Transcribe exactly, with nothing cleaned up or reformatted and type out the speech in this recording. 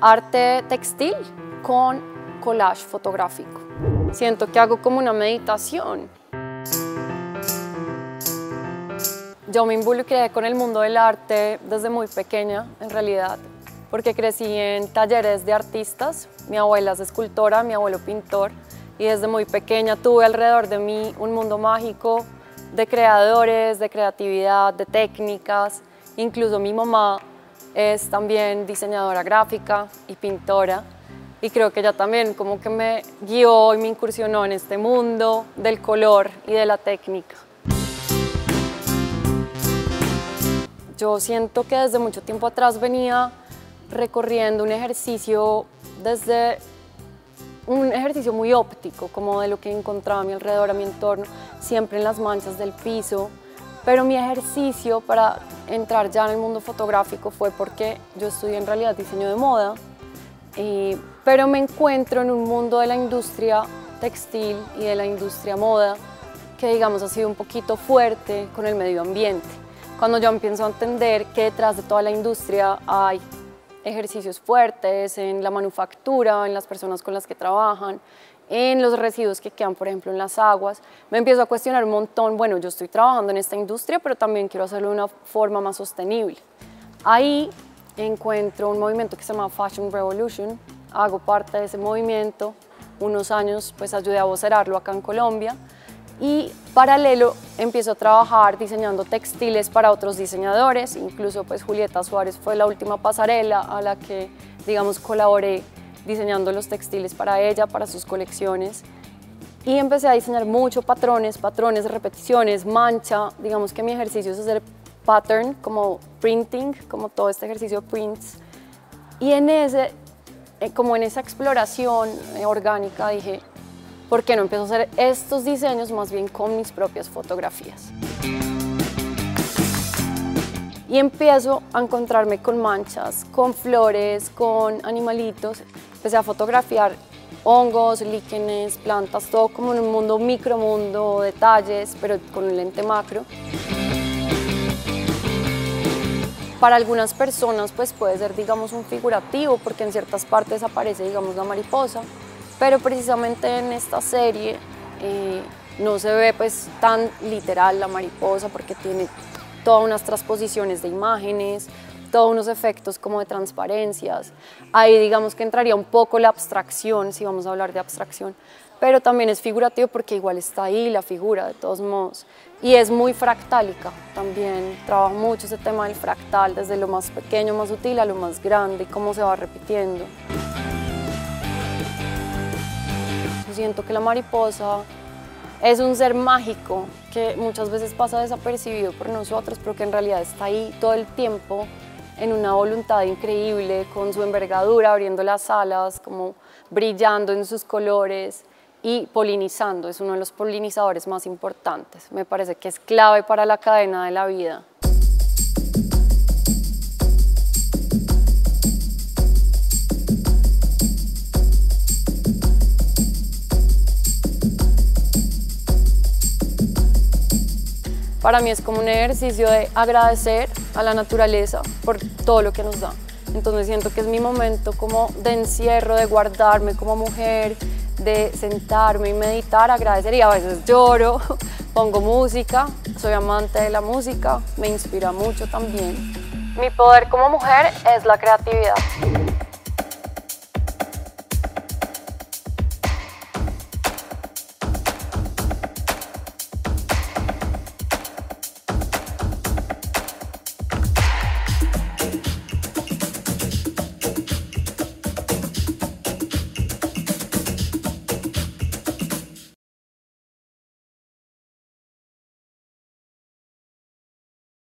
arte textil con collage fotográfico. Siento que hago como una meditación. Yo me involucré con el mundo del arte desde muy pequeña, en realidad, porque crecí en talleres de artistas. Mi abuela es escultora, mi abuelo pintor, y desde muy pequeña tuve alrededor de mí un mundo mágico de creadores, de creatividad, de técnicas. Incluso mi mamá es también diseñadora gráfica y pintora, y creo que ella también como que me guió y me incursionó en este mundo del color y de la técnica. Yo siento que desde mucho tiempo atrás venía recorriendo un ejercicio desde un ejercicio muy óptico, como de lo que encontraba a mi alrededor, a mi entorno, siempre en las manchas del piso. Pero mi ejercicio para entrar ya en el mundo fotográfico fue porque yo estudié en realidad diseño de moda, y, pero me encuentro en un mundo de la industria textil y de la industria moda que, digamos, ha sido un poquito fuerte con el medio ambiente. Cuando yo empiezo a entender que detrás de toda la industria hay ejercicios fuertes en la manufactura, en las personas con las que trabajan, en los residuos que quedan, por ejemplo, en las aguas, me empiezo a cuestionar un montón, bueno, yo estoy trabajando en esta industria, pero también quiero hacerlo de una forma más sostenible. Ahí encuentro un movimiento que se llama Fashion Revolution, hago parte de ese movimiento, unos años pues ayudé a vocerarlo acá en Colombia, y paralelo empiezo a trabajar diseñando textiles para otros diseñadores, incluso pues Julieta Suárez fue la última pasarela a la que, digamos, colaboré diseñando los textiles para ella, para sus colecciones, y empecé a diseñar mucho patrones, patrones, repeticiones, mancha. Digamos que mi ejercicio es hacer pattern, como printing, como todo este ejercicio de prints, y en ese, como en esa exploración orgánica dije, ¿por qué no empiezo a hacer estos diseños más bien con mis propias fotografías? Y empiezo a encontrarme con manchas, con flores, con animalitos. Empecé a fotografiar hongos, líquenes, plantas, todo como en un mundo micromundo, detalles, pero con un lente macro. Para algunas personas pues puede ser, digamos, un figurativo, porque en ciertas partes aparece, digamos, la mariposa. Pero precisamente en esta serie eh, no se ve pues tan literal la mariposa, porque tiene todas unas transposiciones de imágenes, todos unos efectos como de transparencias. Ahí digamos que entraría un poco la abstracción, si vamos a hablar de abstracción, pero también es figurativo porque igual está ahí la figura de todos modos. Y es muy fractálica también, trabajo mucho ese tema del fractal, desde lo más pequeño, más sutil, a lo más grande y cómo se va repitiendo. Siento que la mariposa es un ser mágico que muchas veces pasa desapercibido por nosotros, pero que en realidad está ahí todo el tiempo en una voluntad increíble, con su envergadura, abriendo las alas, como brillando en sus colores y polinizando. Es uno de los polinizadores más importantes. Me parece que es clave para la cadena de la vida. Para mí es como un ejercicio de agradecer a la naturaleza por todo lo que nos da. Entonces siento que es mi momento como de encierro, de guardarme como mujer, de sentarme y meditar, agradecer, y a veces lloro, pongo música, soy amante de la música, me inspira mucho también. Mi poder como mujer es la creatividad.